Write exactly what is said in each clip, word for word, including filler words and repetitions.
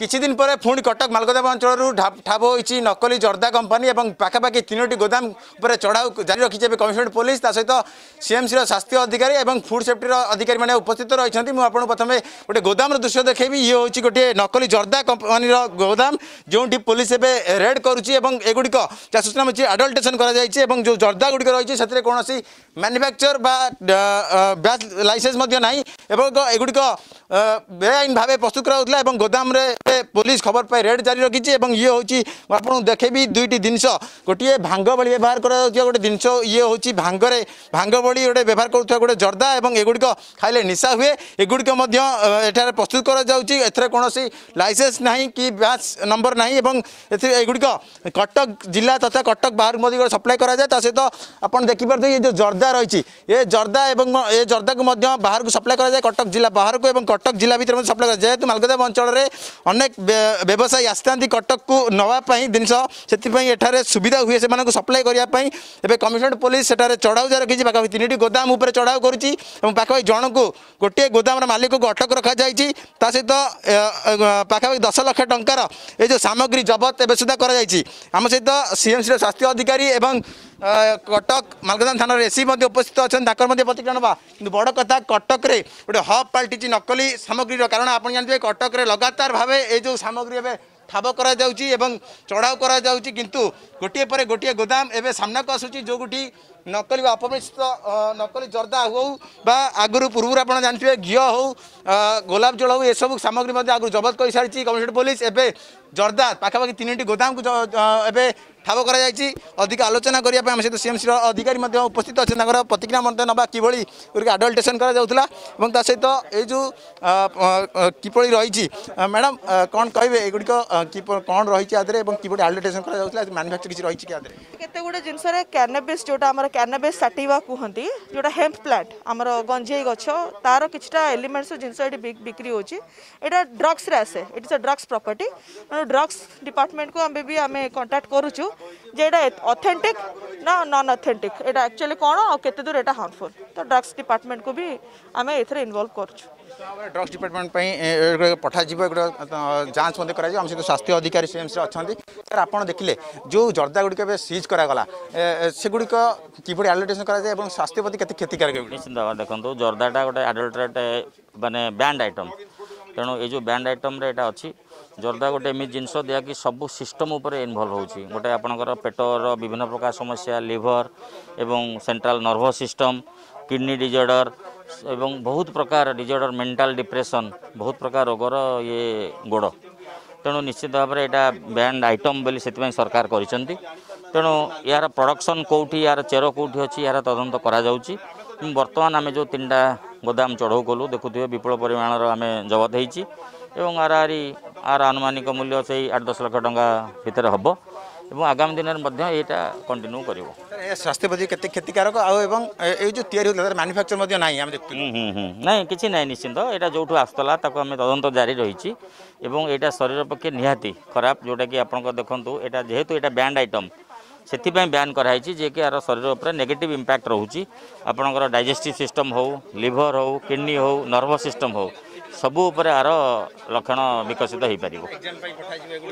किछि दिन पर पुणी कटक मालगोदा अंचल ठाब होती नकली जर्दा कंपानी और पाखापाखि तीनोटी गोदाम पर चढ़ाऊ जारी रखी कमिशनरेट पुलिस ता सहित सीएमसी स्वास्थ्य अधिकारी और फुड सेफ्टी अधिकारी मैंने उपस्थित रही। मुझे प्रथम गोटे गोदाम दृश्य देखेबी। ये हूँ गोटे नकली जर्दा कंपानी गोदाम जो पुलिस एवं रेड करुच्च जहाँ सूचना मिली आडल्ट्रेसन कर जो जर्दा गुड़िक रही है कौन मैन्युफैक्चर बैच लाइसेंस ना एगुड़िक बेआईन भाव प्रस्तुत कराला गोदाम पुलिस खबर पाई रेड जारी रखी। ये होची आपको देखेबी दुईटी जिनस गोटे भांग भली व्यवहार करोटे जिनस ये होची भांगरे भांग भली गोटे व्यवहार करुवा गोटे जर्दा और एगुड़िक खाइले निशा हुए एगुड़िक प्रस्तुत कर कौन लाइसेंस ना कि बैच नंबर ना एगुड़िक कटक जिला तथा कटक बाहर मध्य सप्लाई कराए ता सहित आपड़ देखिपारे ये जो जर्दा रही ये जर्दा ए जर्दा को बाहर को सप्लाई कराए कटक जिला बाहर को कटक जिला भर सप्लाई कराए जेहेतु मालगोदा अंचल में अनेक व्यवसायी आसता कटक को नापी जिनस से सुविधा हुए से सप्लाई करने कमिशनरेट पुलिस से चढ़ाऊ जा रखी पाखापी तीन गोदाम उपर चढ़ाऊ करुच्ची पाखापी जन को गोटे गोदाम मालिक को अटक रखा ता सहित पाखापाखि दस लाख टंकार ये जो सामग्री जबत एवं सुधा करम सहित सीएमसी स्वास्थ्य अधिकारी और कटक मालगोदा थाना एसपी उपस्थित अच्छा प्रतिक्रिया ना कि बड़ कथा कटक रे गोटे हब पलटि नकली सामग्री कारण आप जानते हैं कटक रे लगातार भाव ये जो सामग्री एवं ठाब करा जाउची एवं चढ़ाऊ करा जाउची किंतु गोटे पर गोटे गोदाम एवं सामना को आसूची जो गोटी नकली अपमिश्रित नकली जर्दा हो आगु पूर्व आप जानते हैं घी हो गोलाप जल हो सब सामग्री आगु जबत कर सारी कमिशनरेट पुलिस एवं जर्दा पाखापाखि तीन गोदाम को ठाब कर अधिक आलोचना करने सहित सीएमसी अधिकारी उपस्थित अच्छा प्रतिक्रिया मत ना कि आडल्ट्रेसन करा सहित ये जो किपली रही मैडम कौन कहे एगुड़ी कौन रही आदि किपली आडल्ट्रेसन कर मैन्युफैक्चर किसी रही केते गुडे जिनस कैनबिस जोटा आमर कैनबिस साटिवा कहती जोटा हेम्प प्लांट आमर गंजेई गछ तार किछटा एलिमेंट्स जिनस बिक्री होची एटा ड्रग्स रे आसे it's a drugs property drugs department को आमे भी आमे कांटेक्ट करूछु जे एटा ऑथेंटिक ना नॉन ऑथेंटिक एटा एक्चुअली कोन और केते दूर एटा हार्मफुल तो ड्रग्स डिपार्टमेंट को भी आमे एथरे इन्वॉल्व करूछु ड्रग्स डिपार्टमेंट पठा जांच कराई आम सहित स्वास्थ्य अधिकारी सीएमसी अच्छा सर आप देखिले जो जर्दा गुड़िक सीज कराला से गुड़िक किपरि आडल्ट्रेशन कराए और स्वास्थ्य प्रति केते क्षतिकारक निश्चित भाव देखो जर्दाटा गोटे आडल्ट्रेट माने बैंड आइटम तेणु ये जो बैंड आइटम रे अच्छी जर्दा गोटे एम जिनस दिया कि सब सिस्टम उपरे इन्वॉल्व होची गोटे आपनकर पेटर विभिन्न प्रकार समस्या लिवर एवं central nervous system kidney disorder एवं बहुत प्रकार डिजॉर्डर मेंटल डिप्रेशन बहुत प्रकार रोगर ये गोड़ तेणु निश्चित भाव में यहाँ बैंड आइटम बोली से सरकार करेणु यार प्रोडक्शन कौटी यार चेर कौटी अच्छी यार तदंत बर्तमान आम जो तीन टा गोदाम चढ़ऊ कलु देखुए विपुल परिमाणर आम जबत होती आरारी आर आनुमानिक मूल्य से आठ दस लाख टंका भितर हम और आगामी दिन में कंटिन्यू कर स्वास्थ्य प्रति केते क्षतिकारक एवं ए जो तैयारी होता मैन्युफैक्चर ना आम देखते ना कि ना निश्चिंत यहाँ जो आसला तदंत जारी रही यहाँ शरीर पक्षे निहाती खराब जोटा कि आप देखूँ यहाँ जेहेतु यहाँ बैंड आइटम से बैन कराई जे कि यार शरीर उपर नेगेटिव इंपैक्ट रोचे आपणकर डाइजेस्टिव सिस्टम हो लिवर हो किडनी हो नर्वस सिस्टम हो सबू आर लक्षण विकसित हो पार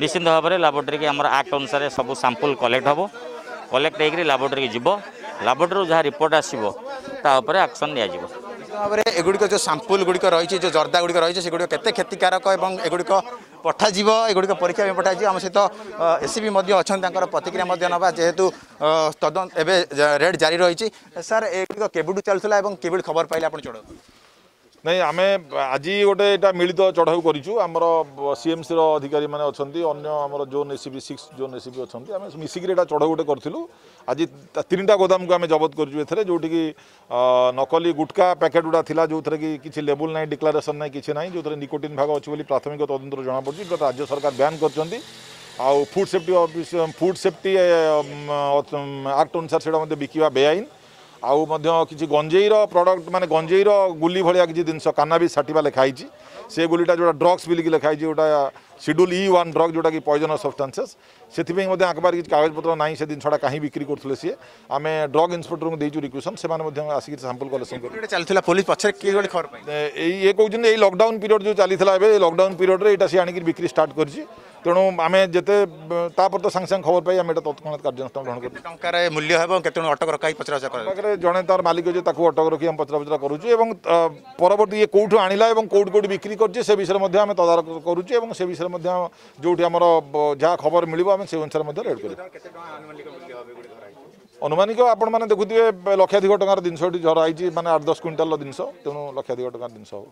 निश्चित भाव में लाबोरेटरी आम आक्ट अनुसार सब सैंपल कलेक्ट हम कलेक्ट होकर लाबोरेटरी जी लाबोरेटरी जहाँ रिपोर्ट आसो तापर एक्शन दिया भाव में एगुड़िक जो सैंपल गुड़िक रही जो जर्दा गुड़िक रही है से गुड़िक केते क्षतिकारक और एगुड़िक पठा एगुड़िक परीक्षा पठाई आम सहित एसपी अच्छा प्रतिक्रिया ना जेहेतु तदन एवं रेड जारी रही सर एगुड़िक केवड़ू चलूला केवड़ खबर पाइले आप चढ़ाऊ नहीं आम आज गोटे यहाँ मिलित चढ़ाऊ करूँ आमर सीएमसी अधिकारी मैंने अच्छा अगर zone ACP six zone ACP अच्छा मिसिकी यहाँ चढ़ाऊ गोटे करूँ आज तीन टा गोदाम को आम जबत करूँ जोटि की नकली गुटका पैकेट गुड़ा था जो थे कि किसी लेबुल ना डिक्लारेसन ना कि ना जो निकोटिन भाग अच्छी प्राथमिक तदंतर जमापड़ी राज्य सरकार बैन कर food safety office food safety act अनुसार से बिकवा बेआईन आउ किसी गंजेईर प्रडक्ट माने गंजेईर गुली भाया किसी जिनस कानाबी साटिवा लेखाई से गोलीटा जो ड्रग्स बिल्कुल लिखाई जोटा शेड्यूल इ वन ड्रग जोटा कि पॉइजनस सब्सटेंसेस से आंकबार किसी कागज पत्र ना से जिनसा कहीं बिक्री करुले सी आम ड्रग इन्स्पेक्टर को देखु रिक्वेशन से आसिक सैंपल कलेक्शन चलता पुलिस पचर ये कहते हैं लॉकडाउन पीरियड जो चली लॉकडाउन पीरियड में यहाँ से आणिक बिक्री स्टार्ट कर तेणु आम जिते तापर तो सांगे सांगे खबर पाई आम तत्काल कार्यानुषान ग्रहण कर मूल्य है कत अटक रखा पचरा पाखे जड़े तार मालिक अच्छे अटक रखी आम पचरा पचरा करवर्ती ये कौटू आणला कौट कौट बिक्री कर विषय में आम तदारक करुँ से विषय में जो आमर जहाँ खबर मिले आम से अनुसार रेड कर अनुमानिक आपण मैंने देखुए लक्षाधिक टकर जिनसटी झराई मानते आठ दस क्विंटाल जिनस तेणु लक्षाधिक टकर जिनस हो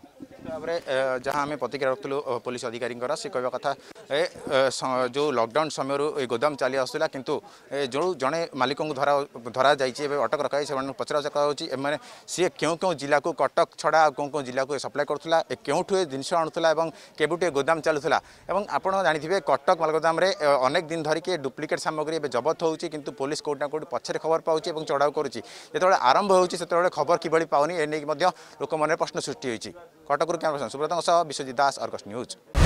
जहाँ आम प्रतिक्रिया रखुलु पुलिस अधिकारी से कहवा कथा जो लॉकडाउन समय रू गोदाम चली आसाला किंतु जो जड़े मालिक धरा धरा जाए अटक रखाई से पचराचरा सी क्यों जिला को कटक छड़ा क्यों क्यों जिला को सप्लाय करूला क्योंठू जिनस आणुला केवटे गोदाम चलूला आपड़ जानी कटक मालगोदाम अनेक दिन धरिकी डुप्लिकेट सामग्री जबत होती कि पुलिस कौटा कौट पक्ष खबर पाँच चढ़ाऊ करुच्ची जो आरंभ होते खबर कि पाऊनी एने लोक मन प्रश्न सृष्टि होती कटक क्या प्रश्न सुब्रत विश्वजित दास आर्गस न्यूज।